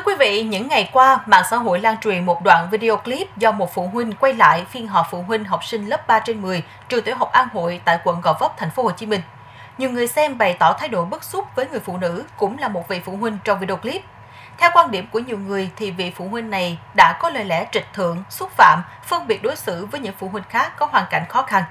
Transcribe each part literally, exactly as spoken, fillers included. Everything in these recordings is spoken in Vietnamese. Thưa quý vị, những ngày qua, mạng xã hội lan truyền một đoạn video clip do một phụ huynh quay lại phiên họp phụ huynh học sinh lớp ba trên mười trường tiểu học An Hội tại quận Gò Vấp, thành phố Hồ Chí Minh. Nhiều người xem bày tỏ thái độ bức xúc với người phụ nữ cũng là một vị phụ huynh trong video clip. Theo quan điểm của nhiều người thì vị phụ huynh này đã có lời lẽ trịch thượng, xúc phạm, phân biệt đối xử với những phụ huynh khác có hoàn cảnh khó khăn.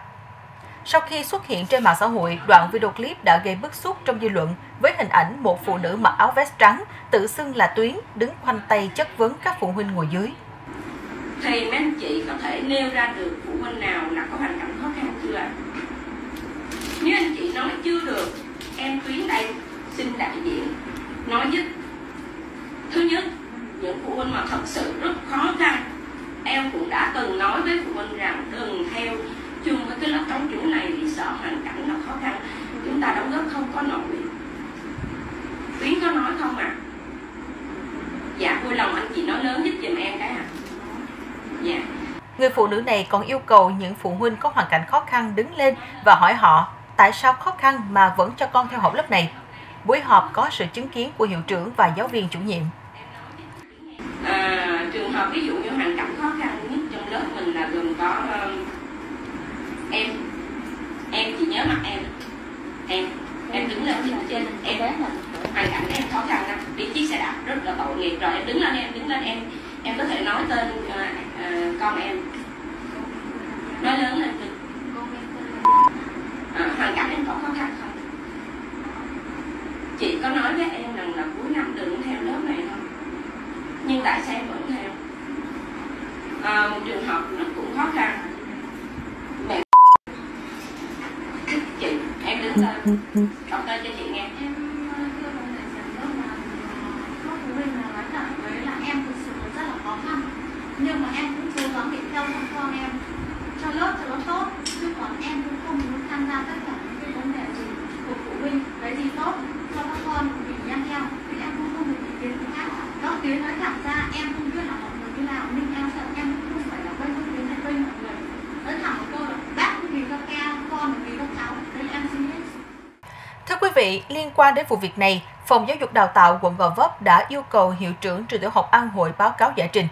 Sau khi xuất hiện trên mạng xã hội, đoạn video clip đã gây bức xúc trong dư luận với hình ảnh một phụ nữ mặc áo vest trắng, tự xưng là Tuyến, đứng khoanh tay chất vấn các phụ huynh ngồi dưới. Thì mấy anh chị có thể nêu ra được phụ huynh nào là có hoàn cảnh khó khăn chưa ạ? Nếu anh chị nói chưa được, em Tuyến đây xin đại diện nói giúp. Thứ nhất, những phụ huynh mà thật sự rất khó khăn, em cũng đã từng nói với phụ huynh rằng đừng theo chung với cái lớp trống chủ này vì sợ hoàn cảnh nó khó khăn, chúng ta đóng góp không có nổi. Tuyến có nói không ạ? À? Dạ, vui lòng anh chị nói lớn giúp giùm em cái ạ. À? Dạ. Người phụ nữ này còn yêu cầu những phụ huynh có hoàn cảnh khó khăn đứng lên và hỏi họ tại sao khó khăn mà vẫn cho con theo học lớp này. Buổi họp có sự chứng kiến của hiệu trưởng và giáo viên chủ nhiệm. À, trường hợp ví dụ như hoàn cảnh khó khăn nhất trong lớp mình là gồm có uh, em, em chỉ nhớ mặt em, em, em đứng lên trên, em hoàn cảnh em khó khăn lắm, đi chiếc xe đạp rất là tội nghiệp rồi, em đứng lên em đứng lên em, em có thể nói tên uh, uh, con em, nói lớn lên, à, hoàn cảnh em có khó khăn không? Chị có nói với em rằng là cuối năm đừng theo lớp này không? Nhưng tại sao em vẫn theo? À, trường học nó cũng khó khăn. Mẹ chị, em đứng lên, đọc tên cho chị nghe. Em thưa mọi người rằng lớp là có phụ huynh là nói rằng với là em thực sự rất là khó khăn. Nhưng mà em cũng cố gắng để theo cho con em, cho lớp cho nó tốt. Chứ còn em cũng không muốn tham gia tất cả những cái vấn đề gì của phụ huynh, cái gì tốt cho các con mình ăn theo, thì em cũng không được ý kiến khác. Đó Tuyến nói thẳng ra em không biết là mọi người như nào, nhưng em sợ em cũng không phải là quên không Tuyến hay quên mọi người. Nói thẳng một câu là bác cũng vì các em, con cũng vì các cháu, nên em xin hết. Thưa quý vị, liên quan đến vụ việc này, Phòng Giáo dục Đào tạo quận Gò Vấp đã yêu cầu hiệu trưởng trường tiểu học An Hội báo cáo giải trình.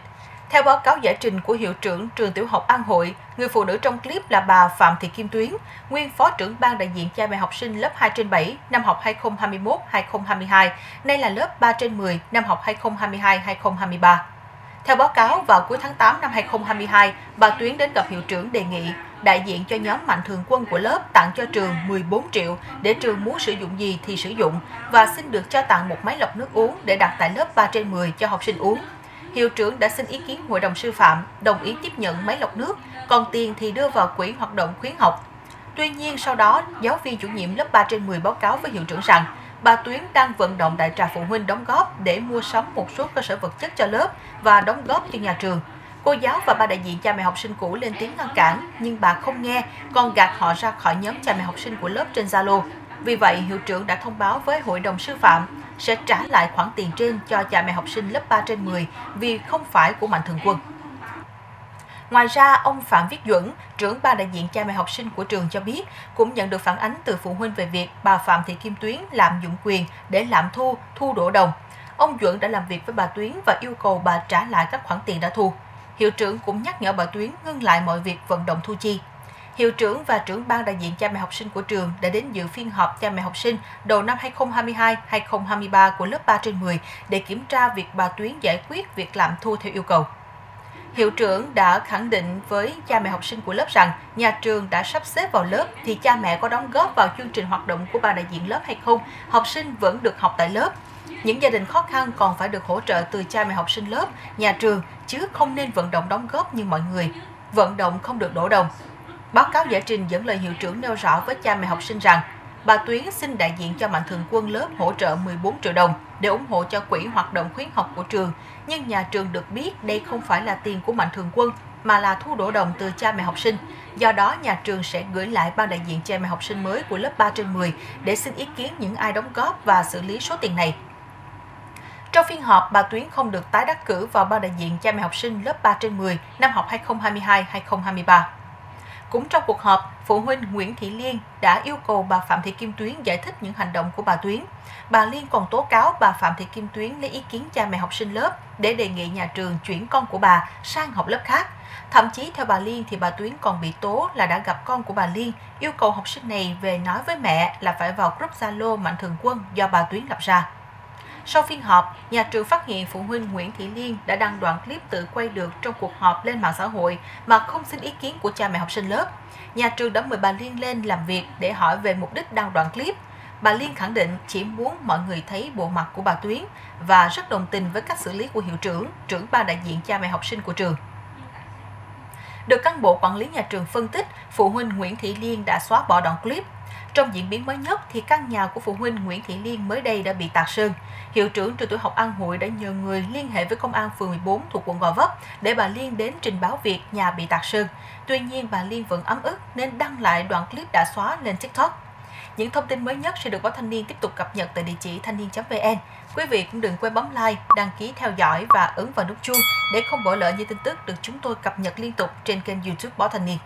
Theo báo cáo giải trình của hiệu trưởng trường tiểu học An Hội, người phụ nữ trong clip là bà Phạm Thị Kim Tuyến, nguyên phó trưởng ban đại diện cha mẹ học sinh lớp hai trên bảy năm học hai không hai mốt hai không hai hai, nay là lớp ba trên mười năm học hai không hai hai hai không hai ba. Theo báo cáo, vào cuối tháng tám năm hai không hai hai, bà Tuyến đến gặp hiệu trưởng đề nghị đại diện cho nhóm mạnh thường quân của lớp tặng cho trường mười bốn triệu để trường muốn sử dụng gì thì sử dụng và xin được cho tặng một máy lọc nước uống để đặt tại lớp ba trên mười cho học sinh uống. Hiệu trưởng đã xin ý kiến hội đồng sư phạm, đồng ý tiếp nhận máy lọc nước, còn tiền thì đưa vào quỹ hoạt động khuyến học. Tuy nhiên, sau đó, giáo viên chủ nhiệm lớp ba trên mười báo cáo với hiệu trưởng rằng bà Tuyến đang vận động đại trà phụ huynh đóng góp để mua sắm một số cơ sở vật chất cho lớp và đóng góp cho nhà trường. Cô giáo và ba đại diện cha mẹ học sinh cũ lên tiếng ngăn cản, nhưng bà không nghe, còn gạt họ ra khỏi nhóm cha mẹ học sinh của lớp trên Zalo. Vì vậy, hiệu trưởng đã thông báo với hội đồng sư phạm sẽ trả lại khoản tiền trên cho cha mẹ học sinh lớp ba trên mười vì không phải của mạnh thường quân. Ngoài ra, ông Phạm Viết Duẩn, trưởng ban đại diện cha mẹ học sinh của trường cho biết, cũng nhận được phản ánh từ phụ huynh về việc bà Phạm Thị Kim Tuyến lạm dụng quyền để lạm thu, thu đổ đồng. Ông Duẩn đã làm việc với bà Tuyến và yêu cầu bà trả lại các khoản tiền đã thu. Hiệu trưởng cũng nhắc nhở bà Tuyến ngưng lại mọi việc vận động thu chi. Hiệu trưởng và trưởng ban đại diện cha mẹ học sinh của trường đã đến dự phiên họp cha mẹ học sinh đầu năm hai không hai hai hai không hai ba của lớp ba trên mười để kiểm tra việc bà Tuyến giải quyết việc lạm thu theo yêu cầu. Hiệu trưởng đã khẳng định với cha mẹ học sinh của lớp rằng nhà trường đã sắp xếp vào lớp thì cha mẹ có đóng góp vào chương trình hoạt động của ban đại diện lớp hay không, học sinh vẫn được học tại lớp. Những gia đình khó khăn còn phải được hỗ trợ từ cha mẹ học sinh lớp, nhà trường, chứ không nên vận động đóng góp như mọi người. Vận động không được đổ đồng. Báo cáo giải trình dẫn lời hiệu trưởng nêu rõ với cha mẹ học sinh rằng bà Tuyến xin đại diện cho mạnh thường quân lớp hỗ trợ mười bốn triệu đồng để ủng hộ cho quỹ hoạt động khuyến học của trường, nhưng nhà trường được biết đây không phải là tiền của mạnh thường quân mà là thu đổ đồng từ cha mẹ học sinh. Do đó, nhà trường sẽ gửi lại ban đại diện cha mẹ học sinh mới của lớp ba trên mười để xin ý kiến những ai đóng góp và xử lý số tiền này. Trong phiên họp, bà Tuyến không được tái đắc cử vào ban đại diện cha mẹ học sinh lớp ba trên mười năm học hai không hai hai hai không hai ba. Cũng trong cuộc họp, phụ huynh Nguyễn Thị Liên đã yêu cầu bà Phạm Thị Kim Tuyến giải thích những hành động của bà Tuyến. Bà Liên còn tố cáo bà Phạm Thị Kim Tuyến lấy ý kiến cha mẹ học sinh lớp để đề nghị nhà trường chuyển con của bà sang học lớp khác. Thậm chí theo bà Liên thì bà Tuyến còn bị tố là đã gặp con của bà Liên, yêu cầu học sinh này về nói với mẹ là phải vào group Zalo Mạnh Thường Quân do bà Tuyến lập ra. Sau phiên họp, nhà trường phát hiện phụ huynh Nguyễn Thị Liên đã đăng đoạn clip tự quay được trong cuộc họp lên mạng xã hội mà không xin ý kiến của cha mẹ học sinh lớp. Nhà trường đã mời bà Liên lên làm việc để hỏi về mục đích đăng đoạn clip. Bà Liên khẳng định chỉ muốn mọi người thấy bộ mặt của bà Tuyến và rất đồng tình với cách xử lý của hiệu trưởng, trưởng ban đại diện cha mẹ học sinh của trường. Được cán bộ quản lý nhà trường phân tích, phụ huynh Nguyễn Thị Liên đã xóa bỏ đoạn clip. Trong diễn biến mới nhất thì căn nhà của phụ huynh Nguyễn Thị Liên mới đây đã bị tạc sơn. Hiệu trưởng trường tiểu học An Hội đã nhờ người liên hệ với công an phường mười bốn thuộc quận Gò Vấp để bà Liên đến trình báo việc nhà bị tạc sơn. Tuy nhiên bà Liên vẫn ấm ức nên đăng lại đoạn clip đã xóa lên TikTok. Những thông tin mới nhất sẽ được Báo Thanh Niên tiếp tục cập nhật tại địa chỉ thanh niên chấm vn. Quý vị cũng đừng quên bấm like, đăng ký theo dõi và ấn vào nút chuông để không bỏ lỡ những tin tức được chúng tôi cập nhật liên tục trên kênh YouTube Báo Thanh Niên.